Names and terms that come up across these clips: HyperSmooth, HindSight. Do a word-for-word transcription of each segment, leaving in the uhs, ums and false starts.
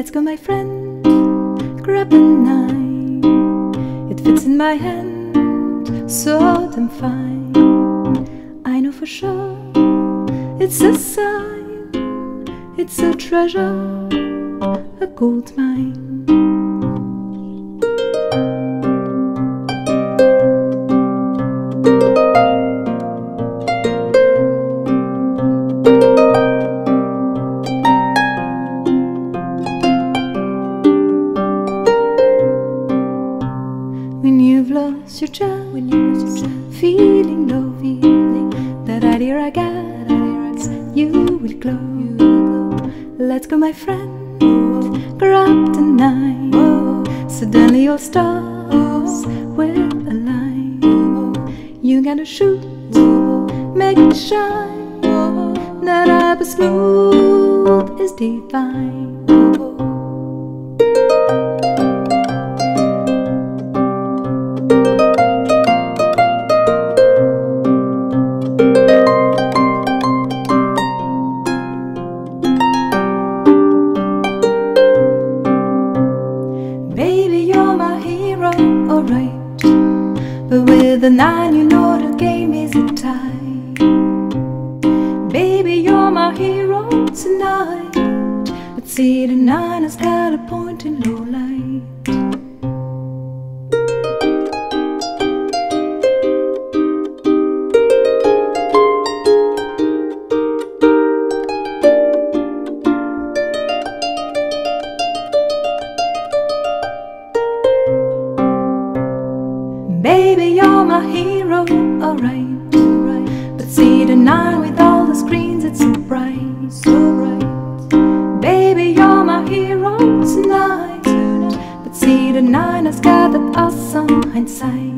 Let's go, my friend, grab a knife. It fits in my hand, so damn fine. I know for sure, it's a sign, it's a treasure, a gold mine. When you've lost your job, when you lost your job, feeling low, feeling that idea I got, you will glow. Let's go, my friend, grab the knife. Suddenly your stars will align. You gotta shoot, make it shine. That HyperSmooth is divine. Alright, but with a nine you know the game is a tie. Baby, you're my hero tonight. But see, the nine has got a point in low light. Baby, you're my hero, alright, right. But see the night with all the screens, it's so bright, so bright. Baby, you're my hero tonight, tonight. But see the night has got that awesome hindsight.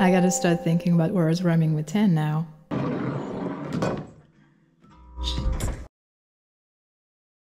I gotta start thinking about words rhyming with ten now.